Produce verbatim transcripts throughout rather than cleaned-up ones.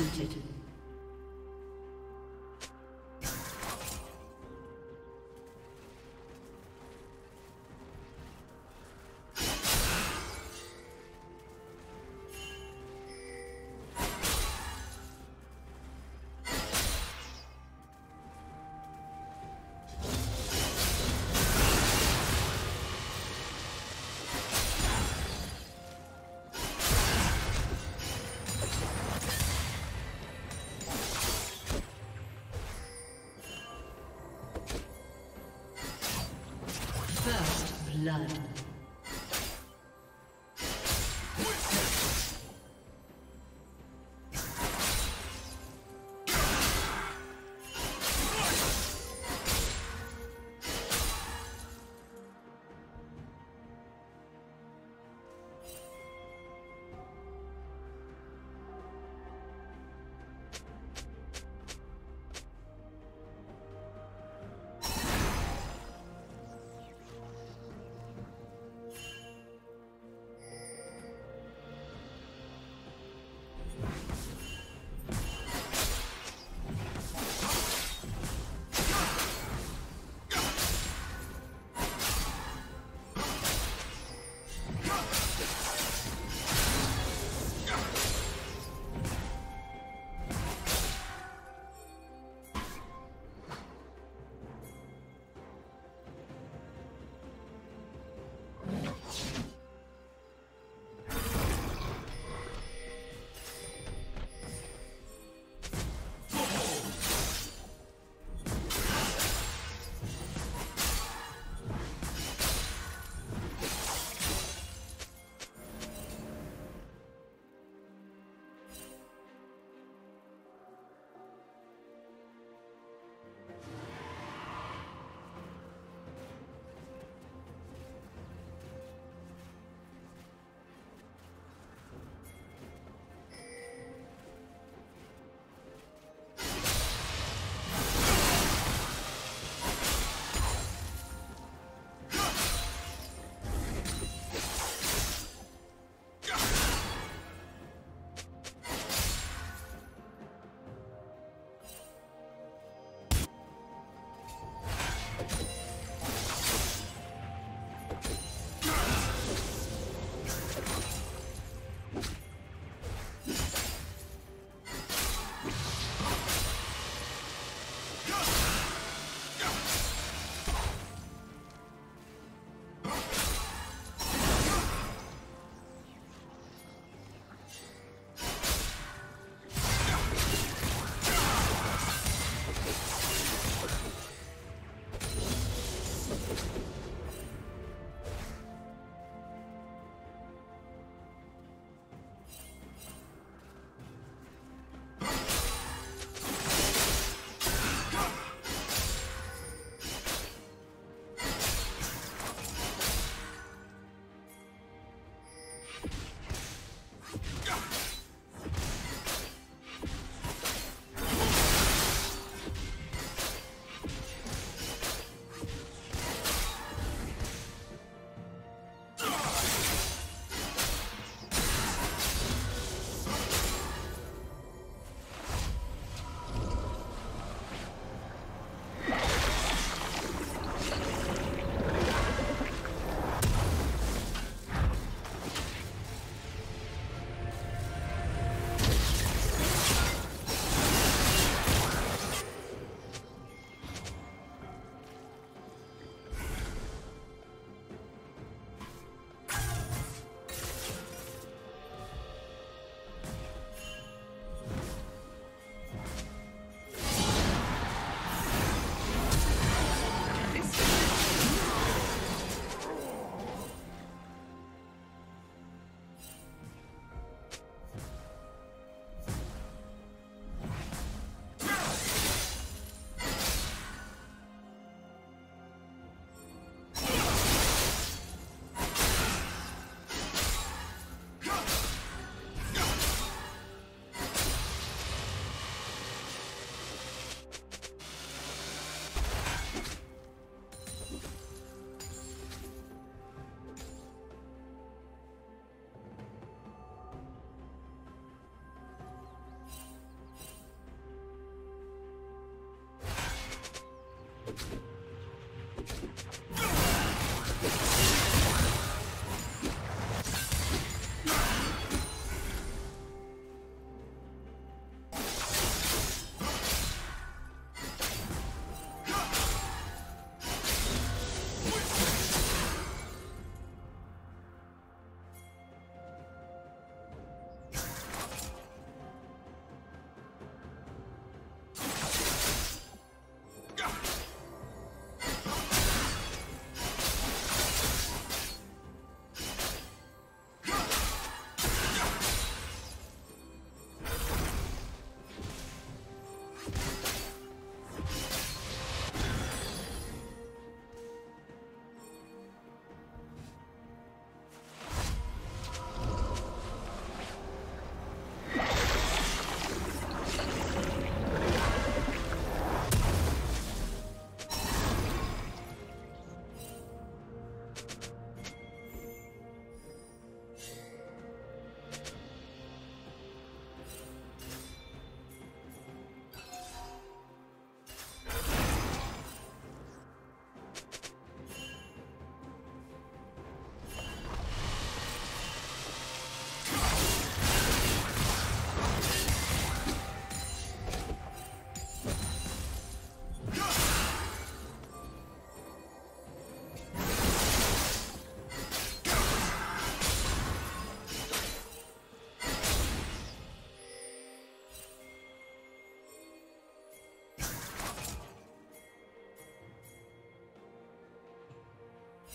executed. Blood.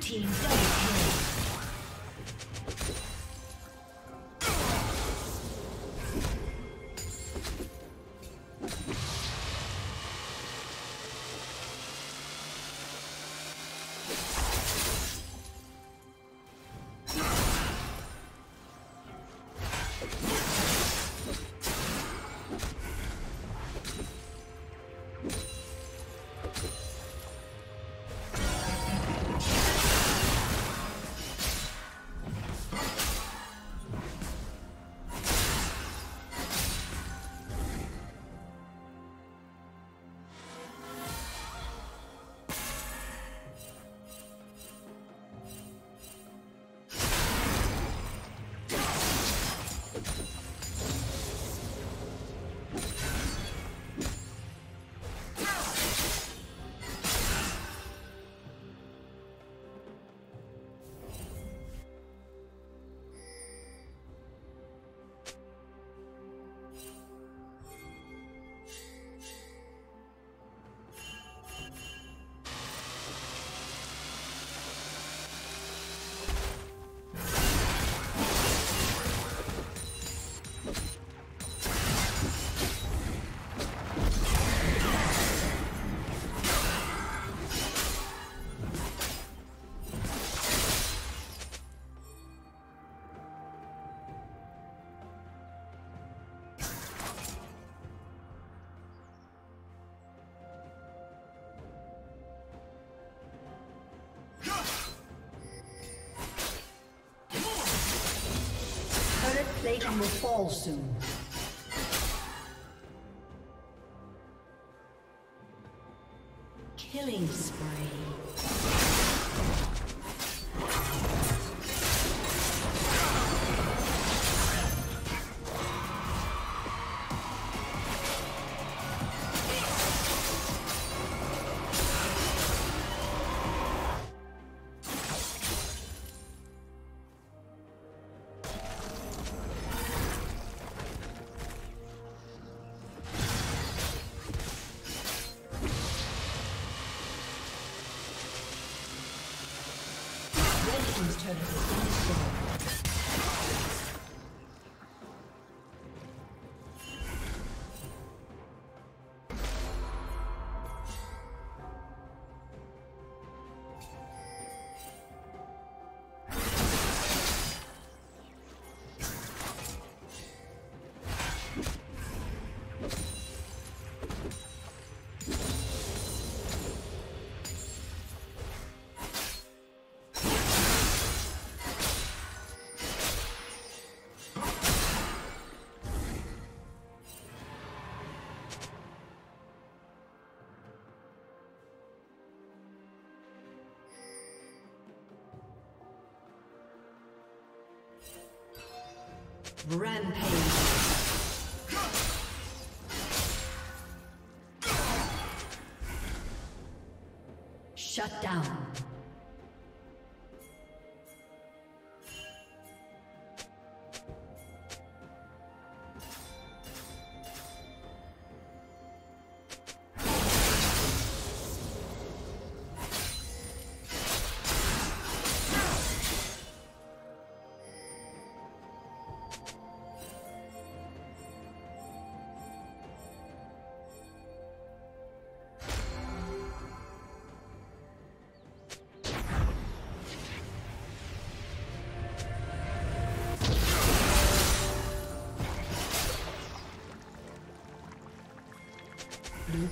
Team double kill. Satan will fall soon. Killing spree. Rampage. Shut down. Blue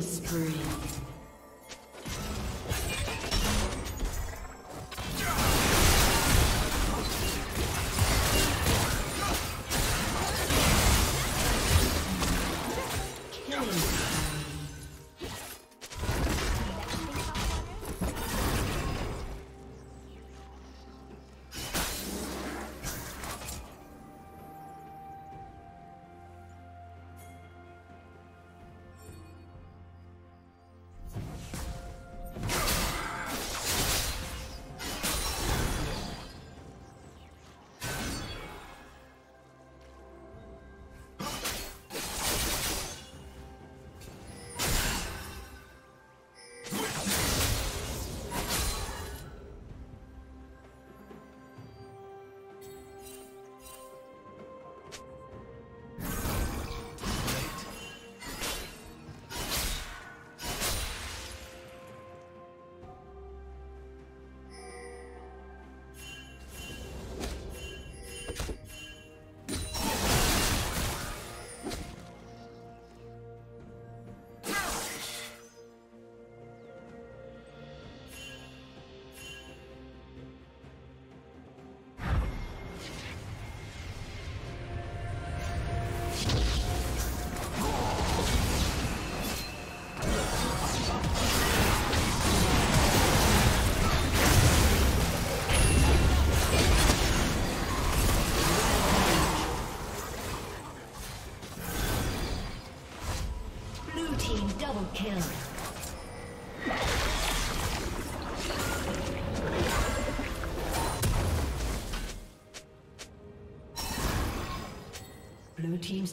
Spree. Kill. Blue team's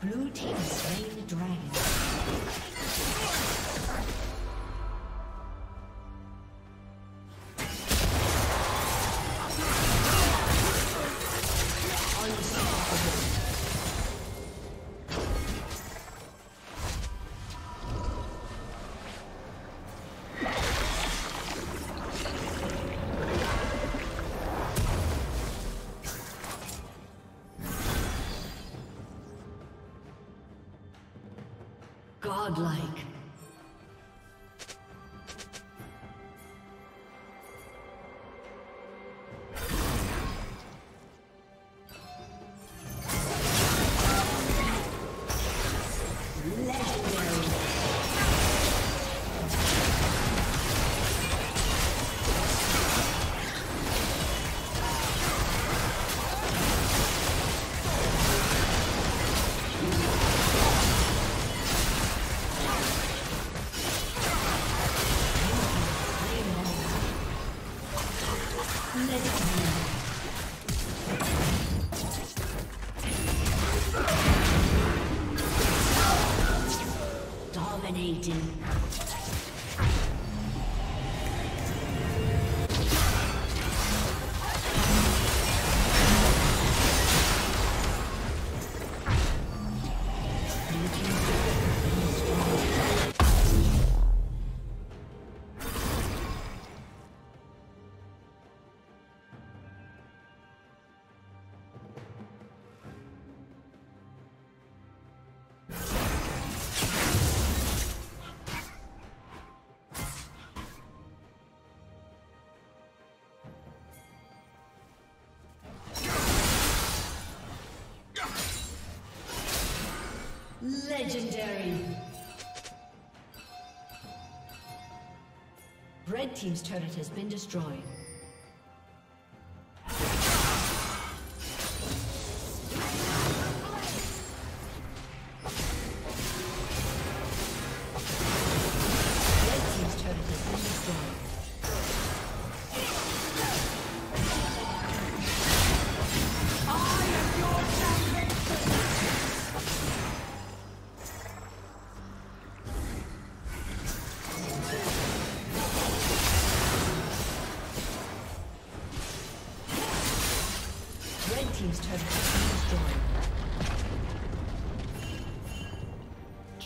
Blue team has slain the dragon. Godlike. Legendary. Red team's turret has been destroyed.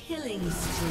Killing spree.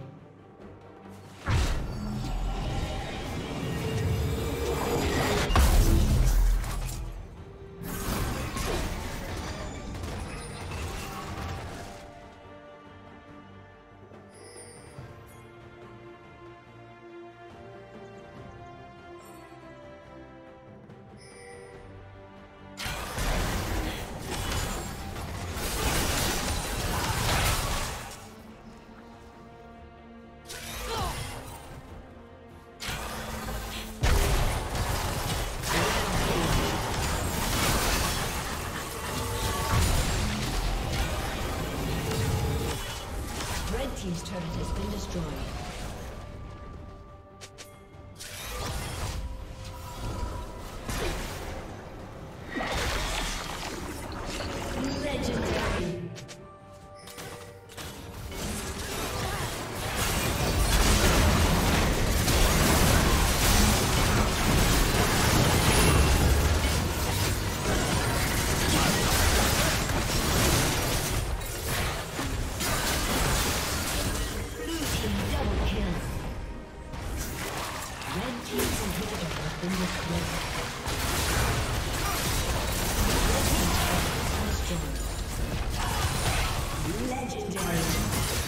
His turret has been destroyed. Legendary.